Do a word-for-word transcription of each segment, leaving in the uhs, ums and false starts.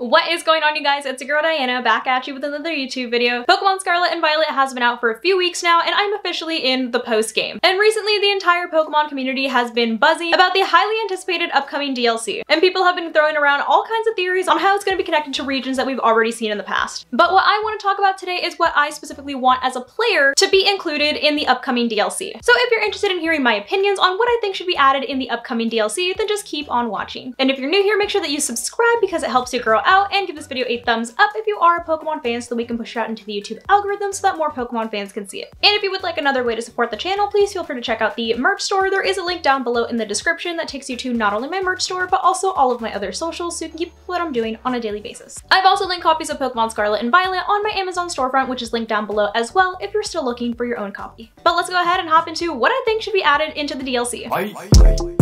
What is going on, you guys? It's your girl Diana back at you with another YouTube video. Pokemon Scarlet and Violet has been out for a few weeks now, and I'm officially in the post game. And recently, the entire Pokemon community has been buzzing about the highly anticipated upcoming D L C. And people have been throwing around all kinds of theories on how it's going to be connected to regions that we've already seen in the past. But what I want to talk about today is what I specifically want as a player to be included in the upcoming D L C. So if you're interested in hearing my opinions on what I think should be added in the upcoming D L C, then just keep on watching. And if you're new here, make sure that you subscribe because it helps your girl out. Out and give this video a thumbs up if you are a Pokemon fan so that we can push it out into the YouTube algorithm so that more Pokemon fans can see it. And if you would like another way to support the channel, please feel free to check out the merch store. There is a link down below in the description that takes you to not only my merch store, but also all of my other socials so you can keep what I'm doing on a daily basis. I've also linked copies of Pokemon Scarlet and Violet on my Amazon storefront, which is linked down below as well if you're still looking for your own copy. But let's go ahead and hop into what I think should be added into the D L C. Aye. Aye.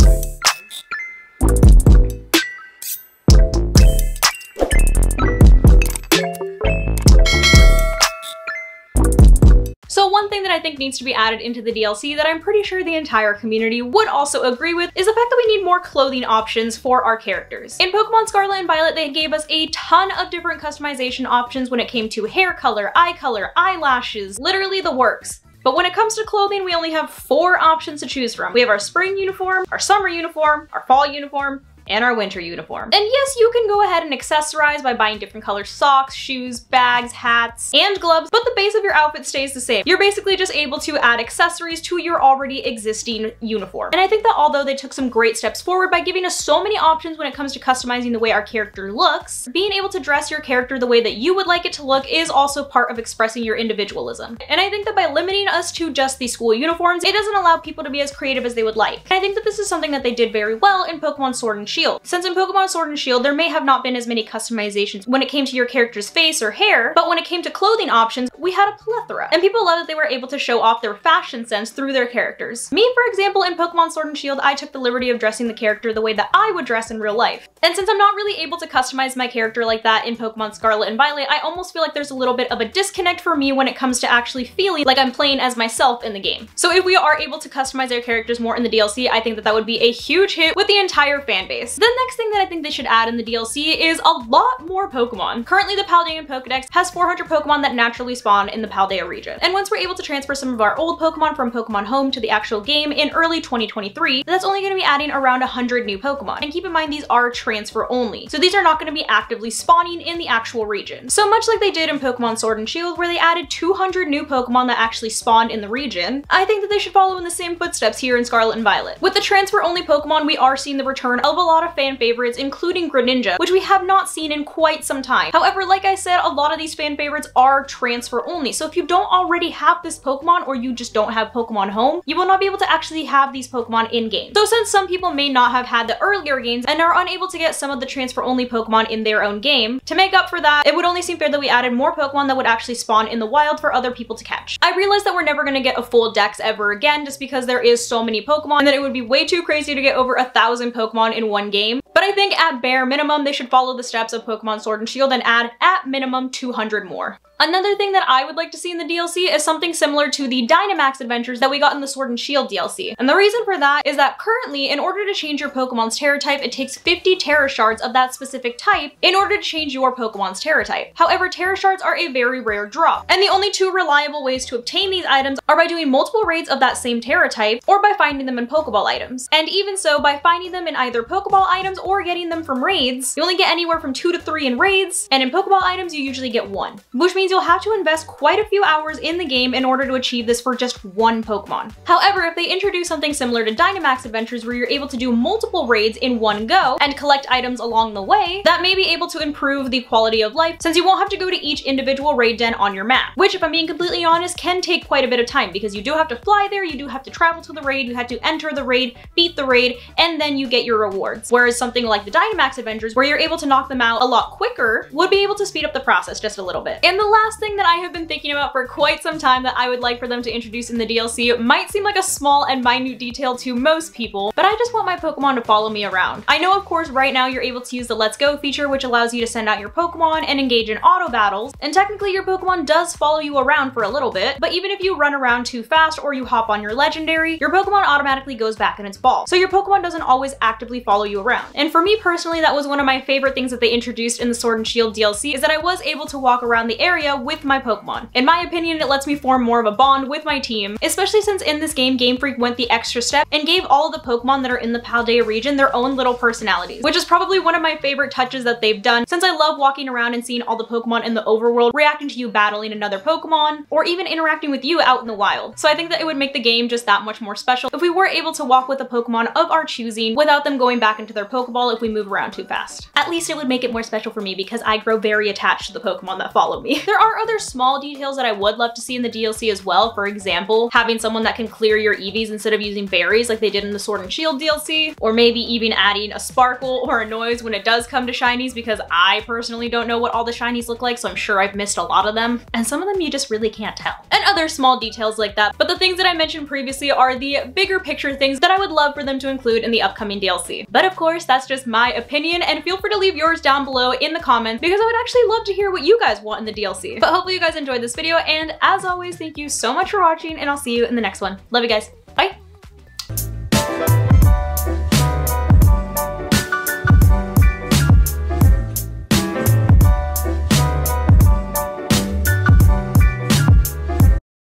So one thing that I think needs to be added into the D L C that I'm pretty sure the entire community would also agree with is the fact that we need more clothing options for our characters. In Pokemon Scarlet and Violet, they gave us a ton of different customization options when it came to hair color, eye color, eyelashes, literally the works. But when it comes to clothing, we only have four options to choose from. We have our spring uniform, our summer uniform, our fall uniform, and our winter uniform. And yes, you can go ahead and accessorize by buying different color socks, shoes, bags, hats, and gloves, but the base of your outfit stays the same. You're basically just able to add accessories to your already existing uniform. And I think that although they took some great steps forward by giving us so many options when it comes to customizing the way our character looks, being able to dress your character the way that you would like it to look is also part of expressing your individualism. And I think that by limiting us to just the school uniforms, it doesn't allow people to be as creative as they would like. And I think that this is something that they did very well in Pokemon Sword and Shield. Since in Pokemon Sword and Shield, there may have not been as many customizations when it came to your character's face or hair, but when it came to clothing options, we had a plethora. And people loved that they were able to show off their fashion sense through their characters. Me, for example, in Pokemon Sword and Shield, I took the liberty of dressing the character the way that I would dress in real life. And since I'm not really able to customize my character like that in Pokemon Scarlet and Violet, I almost feel like there's a little bit of a disconnect for me when it comes to actually feeling like I'm playing as myself in the game. So if we are able to customize our characters more in the D L C, I think that that would be a huge hit with the entire fan base. The next thing that I think they should add in the D L C is a lot more Pokemon. Currently, the Paldean Pokedex has four hundred Pokemon that naturally spawn in the Paldea region. And once we're able to transfer some of our old Pokemon from Pokemon Home to the actual game in early twenty twenty-three, that's only going to be adding around one hundred new Pokemon. And keep in mind, these are transfer only. So these are not going to be actively spawning in the actual region. So much like they did in Pokemon Sword and Shield, where they added two hundred new Pokemon that actually spawned in the region, I think that they should follow in the same footsteps here in Scarlet and Violet. With the transfer only Pokemon, we are seeing the return of a lot of fan favorites, including Greninja, which we have not seen in quite some time. However, like I said, a lot of these fan favorites are transfer only. So if you don't already have this Pokemon, or you just don't have Pokemon Home, you will not be able to actually have these Pokemon in game. So since some people may not have had the earlier games and are unable to get some of the transfer only Pokemon in their own game, to make up for that, it would only seem fair that we added more Pokemon that would actually spawn in the wild for other people to catch. I realize that we're never going to get a full dex ever again, just because there is so many Pokemon, and that it would be way too crazy to get over a thousand Pokemon in one game, but I think at bare minimum they should follow the steps of Pokemon Sword and Shield and add at minimum two hundred more. Another thing that I would like to see in the D L C is something similar to the Dynamax Adventures that we got in the Sword and Shield D L C. And the reason for that is that currently, in order to change your Pokemon's Terra type, it takes fifty Terra shards of that specific type in order to change your Pokemon's Terra type. However, Terra shards are a very rare drop, and the only two reliable ways to obtain these items are by doing multiple raids of that same Terra type or by finding them in Pokeball items. And even so, by finding them in either Pokeball items or getting them from raids, you only get anywhere from two to three in raids, and in Pokeball items you usually get one, which means you'll have to invest quite a few hours in the game in order to achieve this for just one Pokemon. However, if they introduce something similar to Dynamax Adventures where you're able to do multiple raids in one go and collect items along the way, that may be able to improve the quality of life since you won't have to go to each individual raid den on your map, which, if I'm being completely honest, can take quite a bit of time because you do have to fly there, you do have to travel to the raid, you have to enter the raid, beat the raid, and then you get your rewards. Whereas something like the Dynamax Adventures where you're able to knock them out a lot quicker would be able to speed up the process just a little bit. And the The last thing that I have been thinking about for quite some time that I would like for them to introduce in the D L C might seem like a small and minute detail to most people, but I just want my Pokemon to follow me around. I know, of course, right now you're able to use the Let's Go feature, which allows you to send out your Pokemon and engage in auto battles, and technically your Pokemon does follow you around for a little bit, but even if you run around too fast or you hop on your legendary, your Pokemon automatically goes back in its ball. So your Pokemon doesn't always actively follow you around. And for me personally, that was one of my favorite things that they introduced in the Sword and Shield D L C, is that I was able to walk around the area with my Pokemon. In my opinion, it lets me form more of a bond with my team, especially since in this game, Game Freak went the extra step and gave all the Pokemon that are in the Paldea region their own little personalities, which is probably one of my favorite touches that they've done, since I love walking around and seeing all the Pokemon in the overworld reacting to you battling another Pokemon, or even interacting with you out in the wild. So I think that it would make the game just that much more special if we were able to walk with a Pokemon of our choosing without them going back into their Pokeball if we move around too fast. At least it would make it more special for me because I grow very attached to the Pokemon that follow me. There are other small details that I would love to see in the D L C as well. For example, having someone that can clear your E Vs instead of using berries like they did in the Sword and Shield D L C, or maybe even adding a sparkle or a noise when it does come to shinies, because I personally don't know what all the shinies look like, so I'm sure I've missed a lot of them. And some of them you just really can't tell. And other small details like that. But the things that I mentioned previously are the bigger picture things that I would love for them to include in the upcoming D L C. But of course, that's just my opinion, and feel free to leave yours down below in the comments because I would actually love to hear what you guys want in the D L C. But hopefully you guys enjoyed this video, and as always, thank you so much for watching, and I'll see you in the next one. Love you guys. Bye.